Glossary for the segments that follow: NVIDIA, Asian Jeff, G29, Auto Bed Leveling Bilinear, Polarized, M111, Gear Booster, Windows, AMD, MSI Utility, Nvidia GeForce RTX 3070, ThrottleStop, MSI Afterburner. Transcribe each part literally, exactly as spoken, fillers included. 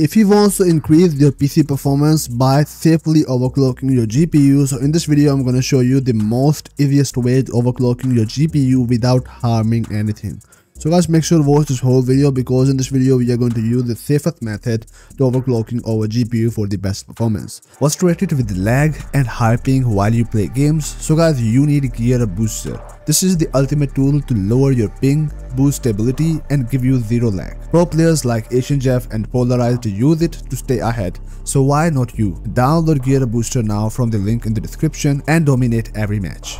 If you want to increase your P C performance by safely overclocking your G P U, so in this video I'm going to show you the most easiest way to overclocking your G P U without harming anything. So guys, make sure to watch this whole video because in this video we are going to use the safest method to overclocking our G P U for the best performance. What's treated with lag and harping while you play games? So guys, you need Gear Booster. This is the ultimate tool to lower your ping, boost stability and give you zero lag. Pro players like Asian Jeff and Polarized use it to stay ahead, so why not you? Download Gear Booster now from the link in the description and dominate every match.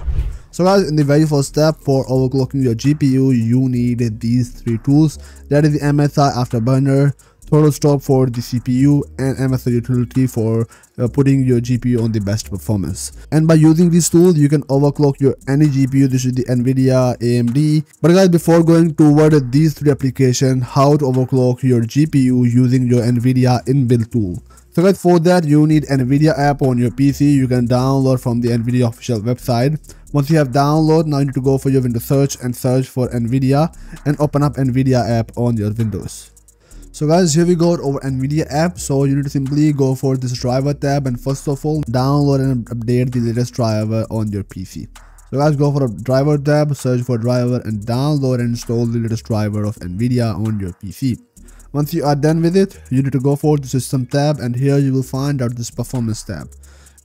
So guys, in the very first step for overclocking your G P U, you need these three tools. That is the M S I Afterburner, ThrottleStop for the C P U and M S I Utility for uh, putting your G P U on the best performance. And by using these tools, you can overclock your any G P U. This is the NVIDIA, A M D. But guys, before going toward these three applications, how to overclock your G P U using your NVIDIA inbuilt tool. So guys, for that you need NVIDIA app on your P C. You can download from the NVIDIA official website. Once you have downloaded, now you need to go for your Windows search and search for NVIDIA and open up NVIDIA app on your Windows. So guys, here we go over NVIDIA app. So you need to simply go for this driver tab and first of all download and update the latest driver on your P C. So guys, go for a driver tab, search for driver and download and install the latest driver of NVIDIA on your P C. Once you are done with it, you need to go for the system tab and here you will find out this performance tab.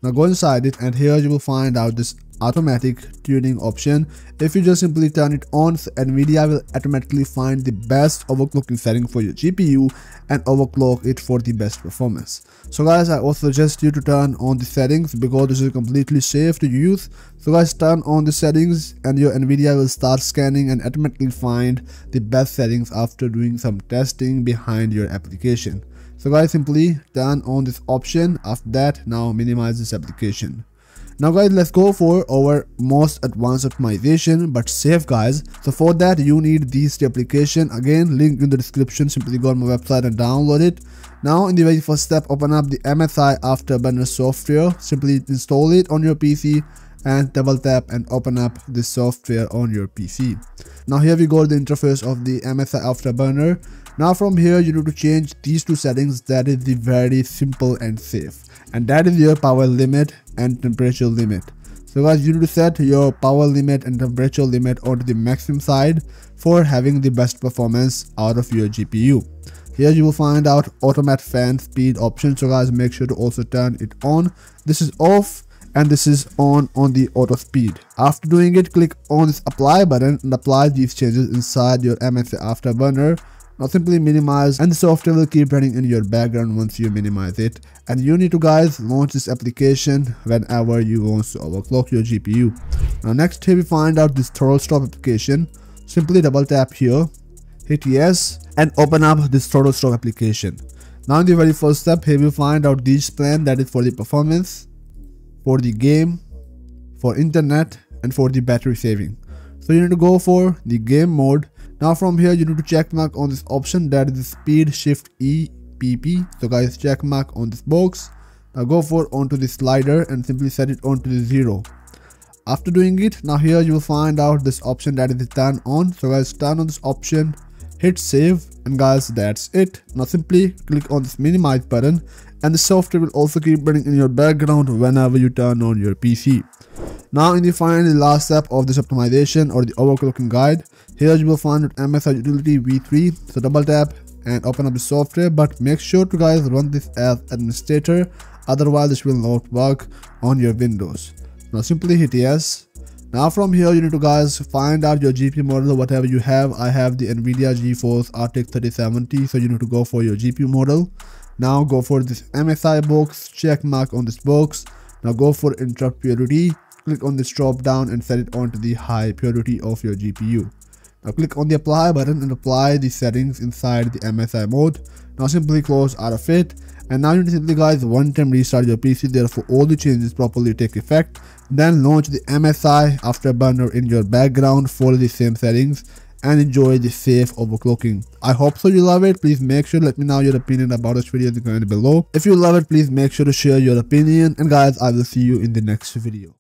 Now go inside it and here you will find out this automatic tuning option. If you just simply turn it on, NVIDIA will automatically find the best overclocking setting for your G P U and overclock it for the best performance. So guys, I also suggest you to turn on the settings because this is completely safe to use. So guys, turn on the settings and your NVIDIA will start scanning and automatically find the best settings after doing some testing behind your application. So guys, simply turn on this option. After that, now minimize this application. Now guys, let's go for our most advanced optimization but safe guys. So for that you need these two applications. Again, link in the description. Simply go on my website and download it. Now in the very first step, open up the M S I Afterburner software. Simply install it on your P C and double tap and open up the software on your P C. Now here we go, the interface of the M S I Afterburner. Now from here you need to change these two settings. That is the very simple and safe, and that is your power limit and temperature limit. So guys, you need to set your power limit and temperature limit onto the maximum side for having the best performance out of your G P U. Here you will find out automatic fan speed option. So guys, make sure to also turn it on. This is off and this is on on the auto speed. After doing it, click on this apply button and apply these changes inside your M S I Afterburner. Now simply minimize and the software will keep running in your background once you minimize it. And you need to guys launch this application whenever you want to overclock your G P U. Now next, here we find out this ThrottleStop application. Simply double tap here, hit yes and open up this ThrottleStop application. Now in the very first step, here we find out these plan. That is for the performance, for the game, for internet and for the battery saving. So you need to go for the game mode. Now from here you need to check mark on this option. That is the speed shift E P P. So guys, check mark on this box. Now go for onto the slider and simply set it onto the zero. After doing it, now here you will find out this option. That is the turn on. So guys, turn on this option, hit save and guys, that's it. Now simply click on this minimize button and the software will also keep running in your background whenever you turn on your P C. Now in the final last step of this optimization or the overclocking guide, here you will find M S I Utility V three. So double tap and open up the software, but make sure to guys run this as administrator, otherwise this will not work on your Windows. Now simply hit yes. Now from here you need to guys find out your G P U model, whatever you have. I have the NVIDIA GeForce R T X thirty seventy, so you need to go for your G P U model. Now go for this M S I box, check mark on this box. Now go for interrupt purity, click on this drop down and set it onto the high purity of your G P U. Now click on the apply button and apply the settings inside the M S I mode. Now simply close out of it. And now you need to simply guys one time restart your P C, therefore all the changes properly take effect. Then launch the M S I Afterburner in your background, follow the same settings and enjoy the safe overclocking. I hope so you love it. Please make sure to let me know your opinion about this video in the comment below. If you love it, please make sure to share your opinion and guys, I will see you in the next video.